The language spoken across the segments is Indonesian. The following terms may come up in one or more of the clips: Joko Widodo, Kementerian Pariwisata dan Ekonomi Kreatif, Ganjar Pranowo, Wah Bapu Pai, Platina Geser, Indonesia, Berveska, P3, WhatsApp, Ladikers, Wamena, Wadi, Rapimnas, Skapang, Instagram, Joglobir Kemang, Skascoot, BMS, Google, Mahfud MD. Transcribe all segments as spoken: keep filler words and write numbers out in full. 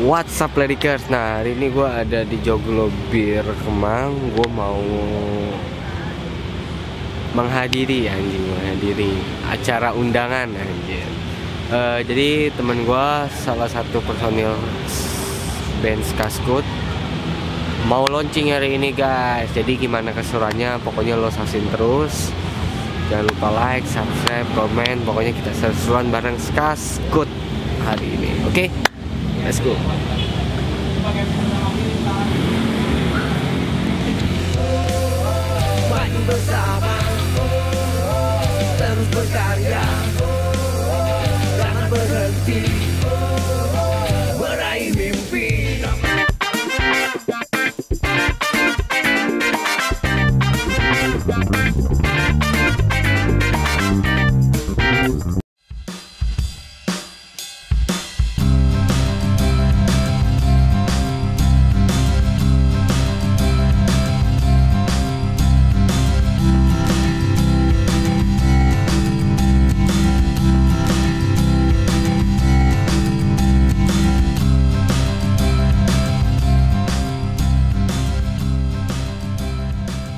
What's up Ladikers. Nah hari ini gue ada di Joglobir Kemang. Gue mau menghadiri anjing menghadiri acara undangan anjir. Uh, jadi teman gue salah satu personil band Skascoot mau launching hari ini guys. Jadi gimana keseruannya, pokoknya lo saksikan terus. Jangan lupa like, subscribe, komen. Pokoknya kita seruan bareng Skascoot hari ini. Oke, okay? Let's go. Maju bersama, terus berkarya, jangan berhenti, meraih mimpi.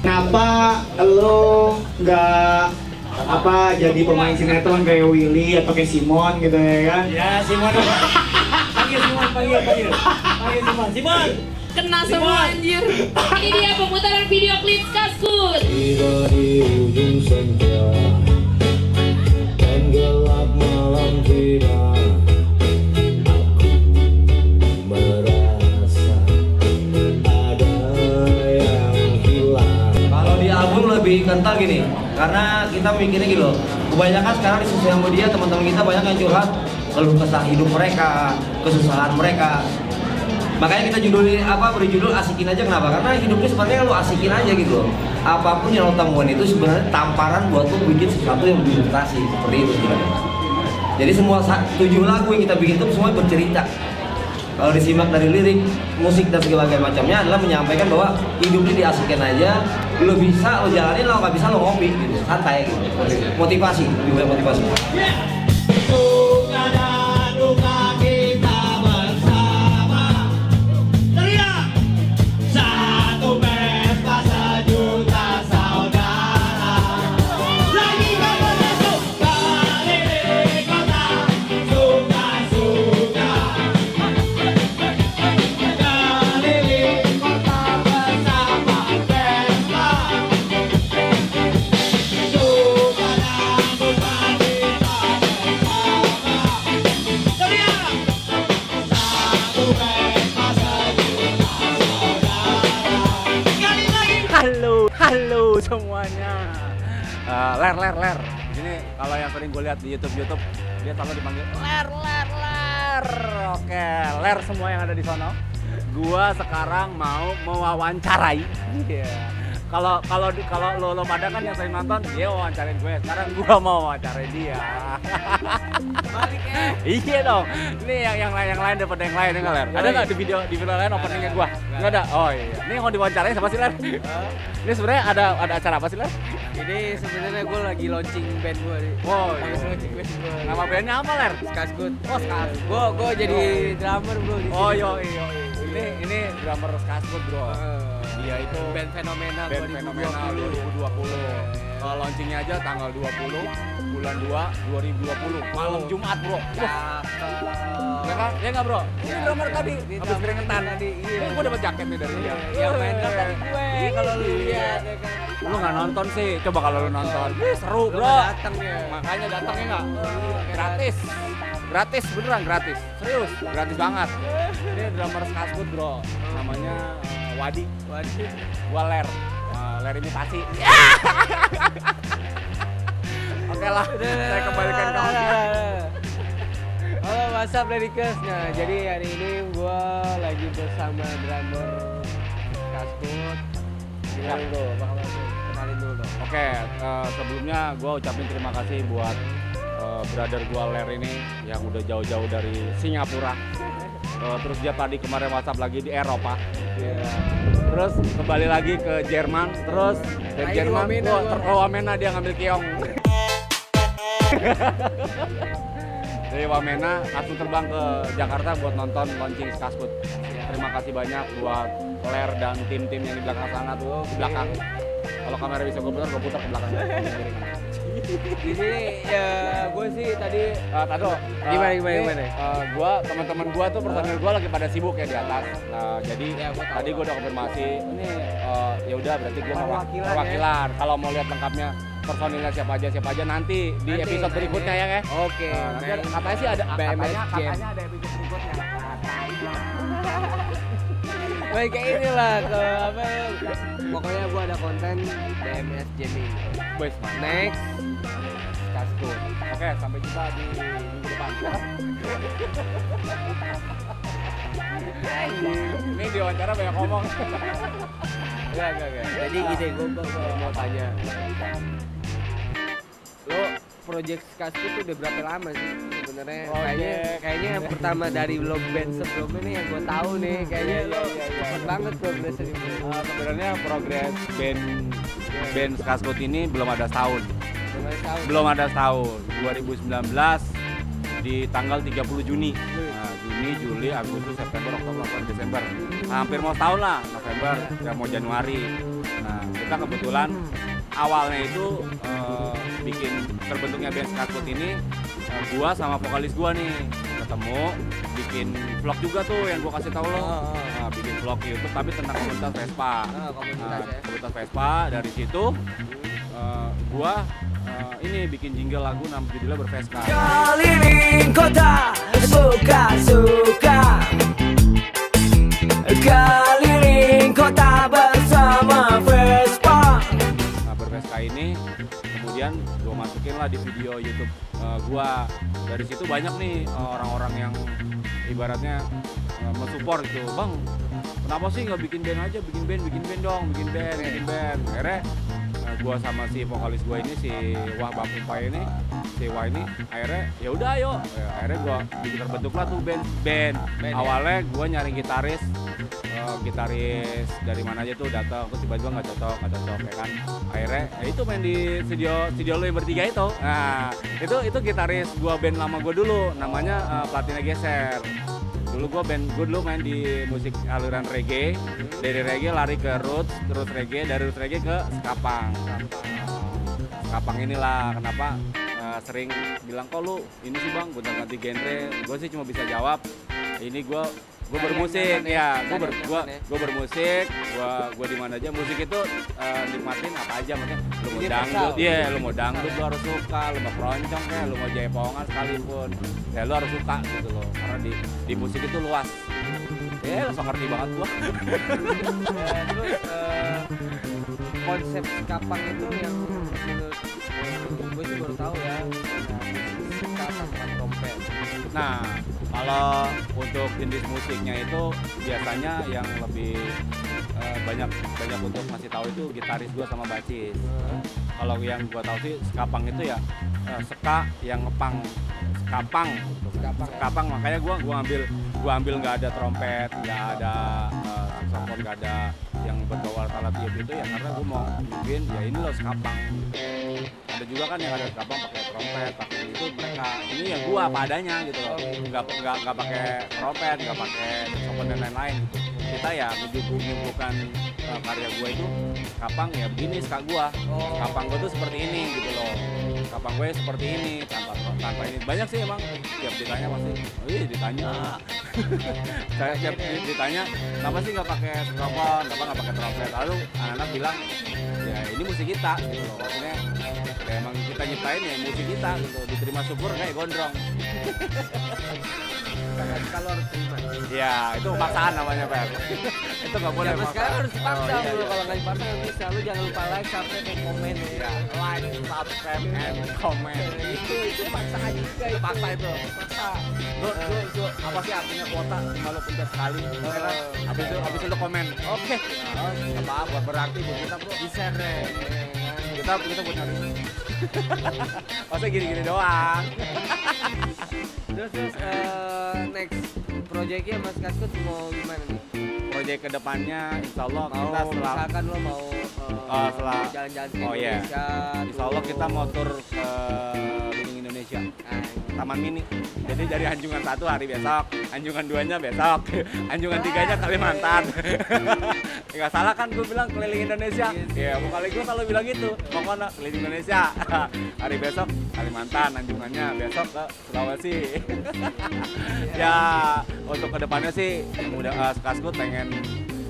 Kenapa lo nggak apa jadi pemain sinetron kayak Willy atau kayak Simon gitu ya kan? Ya Simon, panggil Simon, panggil panggil, panggil Simon, Simon. Kena semua anjir. Ini dia pemutaran video klip Skascoot. Tiba di ujung senja dan gelap malam tiba. Kental gini, karena kita mikirnya gitu loh. Kebanyakan sekarang di sosial media teman-teman kita banyak yang curhat keluh kesah hidup mereka, kesusahan mereka. Makanya kita judulin apa berjudul asikin aja. Kenapa? Karena hidupnya sebenarnya lu asikin aja gitu loh. Apapun yang lo temukan itu sebenarnya tamparan buat lo bikin sesuatu yang berprestasi seperti itu. Jadi semua tujuh lagu yang kita bikin itu semua bercerita. Kalau disimak dari lirik, musik dan segala macamnya adalah menyampaikan bahwa hidup ini diasikin aja. Lo bisa, lo jalanin, lo nggak bisa, lo ngopi gitu, santai gitu. Motivasi, juga motivasi. Yeah. Semuanya uh, ler ler ler ini kalau yang sering gue lihat di YouTube YouTube dia selalu dipanggil ler ler ler. Oke, ler semua yang ada di sono. Gue sekarang mau mewawancarai. Kalau kalau kalau lo lo pada kan yang sering nonton dia wawancarain gue. Sekarang gue mau wawancarain dia. Iya dong. Ini yang yang lain yang lain daripada yang lain enggak ler. Ada nggak di video di video lain openingnya gue? Nggak ada. Oh iya. Ini yang mau diwawancarain sama si ler. Ini sebenarnya ada ada acara apa sih ler? Jadi sebenarnya gue lagi launching band gue. Oh iya. Launching band gue. Nama bandnya apa ler? Skascoot. Oh Skascoot. Gue gue jadi drummer bro. Oh iya iya. Ini ini drummer Skascoot bro. Iya itu band fenomenal band fenomenal dua ribu dua puluh. Kalau launchingnya aja tanggal dua puluh bulan dua dua ribu dua puluh malam Jumat bro. Ya kan? Ya nggak bro? Ini drummer tadi habis keringetan tadi. Ini gue dapat jaket nih dari dia. Iya main drum tadi gue. Kalau lu lihat lu nggak nonton sih. Coba kalau lu nonton seru bro. Makanya datang ya nggak? Gratis. Gratis beneran gratis. Serius gratis banget. Ini drummer Skascoot bro. Namanya Wadi, Wadi, gua ler, uh, ler imitasi. Oke lah, saya kembalikan ke halo, what's up Ladikers. Nah, jadi hari ini gua lagi bersama drummer Skascoot. Kenalin dulu, bakal kenalin dulu dong. Oke, uh, sebelumnya gua ucapin terima kasih buat uh, brother gua ler ini yang udah jauh-jauh dari Singapura. Uh, terus dia tadi kemarin WhatsApp lagi di Eropa, yeah. Terus kembali lagi ke Jerman, terus dari nah, Jerman terowamena dia ngambil keong. dari Wamena langsung terbang ke Jakarta buat nonton launching Skascoot. Terima kasih banyak buat Ler dan tim-tim yang di belakang sana tuh, ke belakang. Kalau kamera bisa gue putar, gue putar ke belakang. Di sini ya gue sih tadi uh, tado gimana gimana ini, gimana uh, gue teman-teman gue tuh personil gue lagi pada sibuk ya di atas. Nah jadi ya, gua tadi gue udah konfirmasi ini uh, ya udah berarti gue perwakilan. Kalau mau lihat lengkapnya personilnya siapa aja siapa aja nanti di nanti, episode nanti. berikutnya ya. Oke. Uh, nanti nanti katanya sih ada katanya, katanya ada episode berikutnya. Baik kayak inilah ke apa? Pokoknya gue ada konten B M S Jamie. Boys, next Skascoot. Oke, sampai jumpa di minggu depan. Ini diwawancara banyak ngomong. Enggak, enggak, enggak. Jadi gini, gue mau tanya. Lo project Skascoot udah berapa lama sih sebenarnya? Oh, kayaknya yeah. kayaknya yang pertama dari vlog band sebelumnya nih yang gue tahu nih kayaknya yeah, lo yeah, yeah, yeah. banget progres ini. Uh, sebenarnya progres band band Skascoot ini belum ada setahun. Belum ada setahun. Belum ada setahun. dua ribu sembilan belas di tanggal tiga puluh Juni. Nah, Juni, Juli, Agustus, September, Oktober, November, Desember. Nah, hampir mau setahun lah. November, ya mau Januari. Nah, kita kebetulan awalnya itu uh, bikin terbentuknya band Skascoot ini uh, gua sama vokalis gua nih ketemu bikin vlog juga tuh yang gua kasih tahu lo. Nah, bikin vlog YouTube tapi tentang komunitas Vespa. Nah, komunitas Vespa dari situ uh, gua uh, ini bikin jingle lagu nama judulnya Berveska. Keliling kota suka-suka. Keliling kota bersama Vespa. Nah, Berveska ini kemudian gue masukin lah di video YouTube uh, gue. Dari situ banyak nih orang-orang uh, yang ibaratnya uh, mensupport gitu, bang kenapa sih nggak bikin band aja, bikin band, bikin band dong, bikin band, bikin band. Akhirnya uh, gue sama si vokalis gue ini, si Wah Bapu Pai ini, si Wah ini, akhirnya ya udah ayo, akhirnya gue bikin terbentuklah tuh band, band. band Awalnya ya? Gue nyari gitaris. Uh, gitaris dari mana aja tuh datang, terus tiba-tiba nggak cocok, nggak cocok ya kan. Akhirnya ya itu main di studio studio lo yang bertiga itu. Nah itu itu gitaris gua band lama gua dulu, namanya uh, Platina Geser. Dulu gua band gua dulu main di musik aliran reggae, dari reggae lari ke roots, terus reggae, dari roots reggae ke skapang. Skapang inilah kenapa uh, sering bilang kok lu ini sih bang, gue ganti genre. Gue sih cuma bisa jawab ini gue gue bermusik ya, gue ber, gua, gua bermusik, gue gue di mana aja musik itu uh, nikmatin apa aja, maksudnya lu mau dangdut, iya yeah, lu mau dangdut lu harus suka, lu mau keroncong ya, lu mau jaipongan sekalipun, ya lu harus suka gitu loh, karena di di musik itu luas, ya yeah, langsung ngerti banget gua. Ya, terus uh, konsep skapang itu yang menurut gue sih baru tahu ya, skapang kan trompet. Nah. Kalau untuk jenis musiknya itu biasanya yang lebih uh, banyak banyak untuk masih tahu itu gitaris gua sama bacis. Uh. Kalau yang gua tahu sih skapang itu ya uh, seka yang ngepang skapang. Skapang, skapang ya. Makanya gua gua ambil gua ambil nggak ada trompet, nggak ada uh, saksofon, nggak ada yang bergawal alat tiup itu ya karena gua mau bikin ya ini loh skapang. Ada juga kan yang ada skapang pakai trompet, pakai itu mereka ini ya gua apa adanya gitu loh, nggak nggak nggak pakai trompet, nggak pakai saksofon dan lain-lain gitu. Kita ya menyuguhkan uh, karya gua itu skapang ya begini skak gua, skapang gua tuh seperti ini gitu loh, skapang gua seperti ini tanpa tanpa ini banyak sih emang tiap ditanya pasti, wih ditanya, saya tiap ditanya, kenapa sih nggak pakai saksofon, kenapa nggak pakai trompet, lalu anak-anak bilang ya ini musik kita gitu loh, maksudnya ya emang kita nyiptain ya musik kita gitu, diterima syukur kayak gondrong. Kalau harus terima ya itu paksaan namanya Pak. Itu nggak boleh ya, sekarang harus dipaksa dulu. Oh, iya, iya. Kalau nggak dipaksa nanti selalu jangan lupa like, subscribe, dan komen ya. Like, subscribe, and comment itu itu paksaan juga itu. Paksa itu paksa lu lu lu apa sih artinya kuota malu pencet sekali karena habis itu habis itu komen oke apa buat berarti buat kita bro di share kita kita buat hari ini masa gini-gini doang. Terus terus uh, next projectnya Mas Skascoot mau gimana nih? Project kedepannya Insya Allah mau, kita setelah misalkan lo mau uh, uh, setelah jalan-jalan ke oh Indonesia, yeah. Insya Allah kita mau tur ke uh, Indonesia Indonesia, nah, Taman Mini. Jadi dari anjungan satu hari besok, anjungan duanya besok, anjungan tiganya Kalimantan. Nggak salah kan gue bilang keliling Indonesia. Ya mau kali gue kalau bilang gitu, pokoknya keliling Indonesia. Hari besok Kalimantan, anjungannya besok ke Sulawesi. Ya untuk kedepannya sih, mudah uh, Skascoot pengen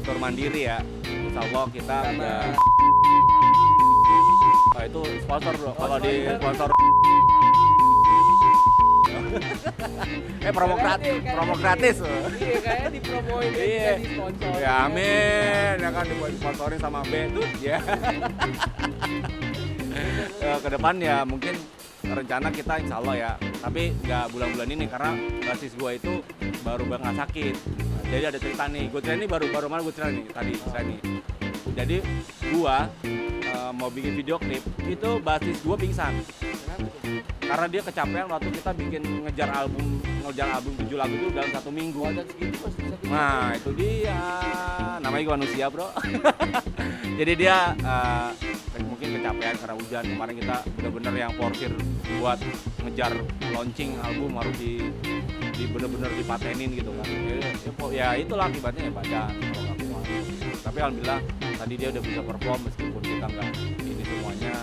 tur mandiri ya. Insya Allah kita udah. Nah, itu sponsor bro, kalau oh, di sponsor eh promo gratis, promo gratis loh. Iya, kayaknya dipromoin jadi sponsor. Ya amin, ya kan dibuat sponsorin sama B tuh ya. Ke depan ya mungkin rencana kita insya Allah ya, tapi nggak bulan-bulan ini karena basis gua itu baru banget sakit. Jadi ada cerita nih, gua cerita ini baru-baru malah gua cerita nih tadi cerita nih. Jadi gua mau bikin video klip, itu basis gue pingsan. Kenapa? Karena dia kecapean waktu kita bikin ngejar album ngejar album tujuh lagu itu dalam satu minggu. Oh, dan segitu, mas, satu nah minggu. Itu dia, namanya gue manusia bro. Jadi dia uh, mungkin kecapean karena hujan. Kemarin kita bener-bener yang porsir buat ngejar launching album harus di, di bener-bener dipatenin gitu kan. Jadi, ya itulah akibatnya ya baca. Tapi alhamdulillah tadi dia udah bisa perform meskipun kita nggak ini semuanya,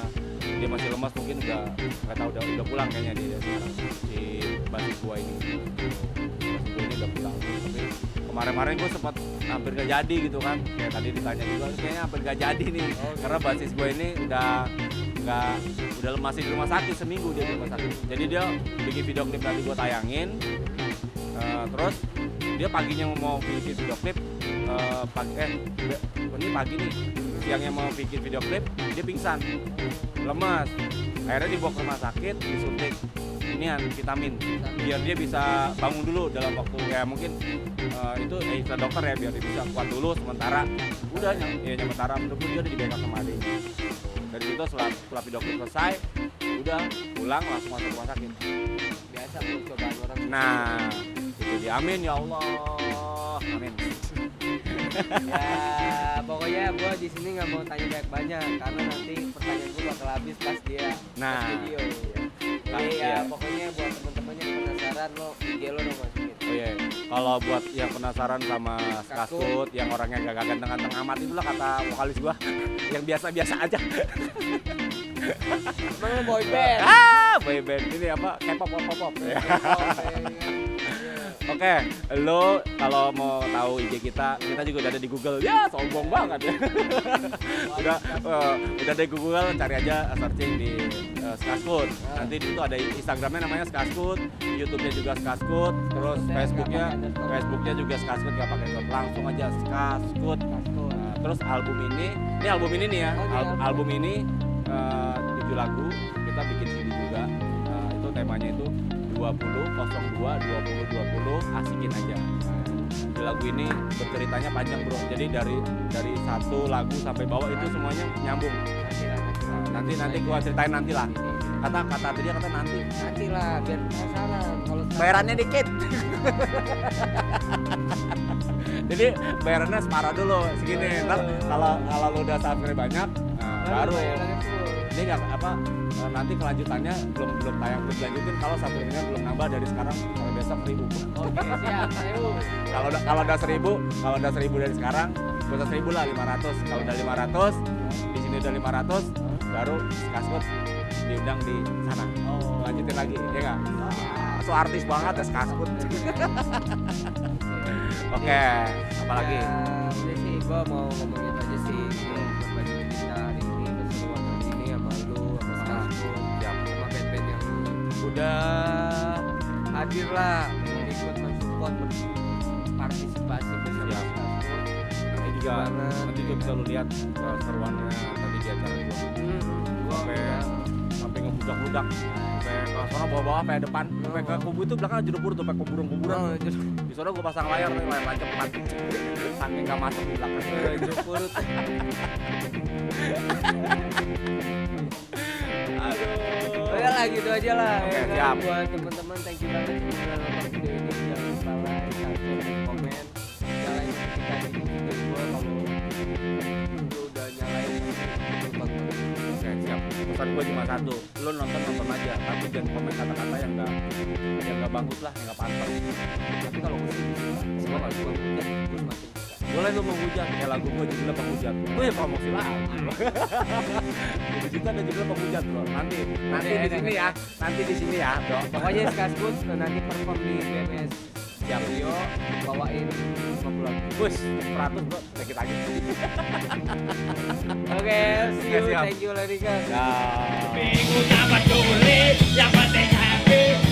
dia masih lemas mungkin nggak nggak tahu udah udah pulang kayaknya dia sekarang di basis gua ini basis gua ini udah pulang. Tapi kemarin-kemarin gua sempat hampir nggak jadi gitu kan, kayak tadi ditanya juga kayaknya hampir nggak jadi nih karena basis gua ini udah nggak udah lemas di rumah sakit seminggu dia di rumah sakit. Jadi dia bikin video klip tadi gua tayangin, uh, terus dia paginya mau bikin video klip. Uh, pagi, eh, ini pagi nih, siangnya mau bikin video klip, dia pingsan, lemas. Akhirnya dibawa ke rumah sakit, disuntik inian vitamin, biar dia bisa bangun dulu dalam waktu ya mungkin uh, itu eh, istilah dokter ya, biar dia bisa kuat dulu sementara. Udah yang ya sementara menurut dia udah dibengkak sama adiknya. Dari situ setelah, setelah video klip selesai, udah pulang langsung masuk rumah sakit. Biasa kalau cobaan orang. Nah, jadi amin ya Allah, amin. Ya pokoknya gue di sini nggak mau tanya banyak banyak karena nanti pertanyaan gue bakal habis pas dia nah pas video ya. Jadi ya pokoknya buat temen-temen yang penasaran lo I G lo dong masukin. Oh iya, kalau buat yang penasaran sama Skascoot yang orangnya gak ganteng ganteng amat itulah kata vokalis gue yang biasa-biasa aja. Emang lo boy band? Ah boy band ini apa? K-pop, pop, pop. Oke, okay, lo kalau mau tahu I G kita, kita juga udah ada di Google. Ya, sombong banget ya. udah, uh, udah ada di Google, cari aja searching di uh, Skascoot. Nanti itu ada Instagramnya namanya Skascoot, YouTube-nya juga Skascoot, terus Facebook-nya, Facebook-nya juga Skascoot, nggak pakai dot langsung aja Skascoot. Nah, terus album ini, ini album ini nih ya, Al album ini uh, tujuh lagu, kita bikin C D juga. Uh, itu temanya itu. dua puluh, nol dua, dua puluh, dua puluh, asikin aja. Di lagu ini berceritanya panjang bro, jadi dari dari satu lagu sampai bawah itu semuanya nyambung. Nanti nanti gua ceritain nanti lah. Kata kata dia kata nanti. Nanti lah, biar penasaran. Kalau bayarannya dikit. Jadi bayarannya separuh dulu segini. Ntar kalau kalau lu udah subscribe banyak, nah, baru. Ini nggak apa. Nanti kelanjutannya belum belum tayang, belum lanjutin kalau subscribe-nya belum nambah dari sekarang sampai besok seribu. Oke siap, seribu. Kalau kalau udah seribu, kalau udah seribu dari sekarang, bisa seribu lah lima ratus. Kalau udah lima ratus, di sini udah lima ratus, baru Skascoot diundang di sana. Oh. Lanjutin lagi, ya nggak? So artis banget ya Skascoot. Oke, apalagi? Udah sih, gua mau ngomongin aja sih. Udah hadirlah ikut mensupport berpartisipasi bersama Skascoot. Nanti juga nanti juga bisa lu lihat seruannya tadi di acara gua. Sampai sampai ngebudak-budak. Sampai ke sana bawa-bawa sampai depan, sampai ke kubu itu belakang judul tuh sampai kuburung-kuburan. Di sana gua pasang layar layar macet-macet. Sampai enggak masuk di belakang judul. Gitu aja lah. Oke, ya, kan? Buat teman-teman thank you banget sudah nonton video ini, jangan lupa like, subscribe, komen, nyalain notifikasi juga kalau lu udah nyalain notifikasi. Oke siap. Pesan gue cuma satu, lu nonton nonton aja. ya, tapi jangan komen kata-kata yang nggak yang nggak bagus lah, nggak pantas. Tapi kalau gue semua nggak suka hujan, gue masih boleh lu menghujat, ya lagu gue judulnya penghujat. Gue ya promosi lah. Jadi kita ada judulnya penghujat loh. Nanti, nanti di sini ya, nanti di sini ya. Pokoknya Skascoot nanti perform di B M S. Siap Rio bawain lima puluh. Bus, seratus bro, sakit lagi. Oke, see you, thank you ladies. Minggu dapat boleh, yang penting happy.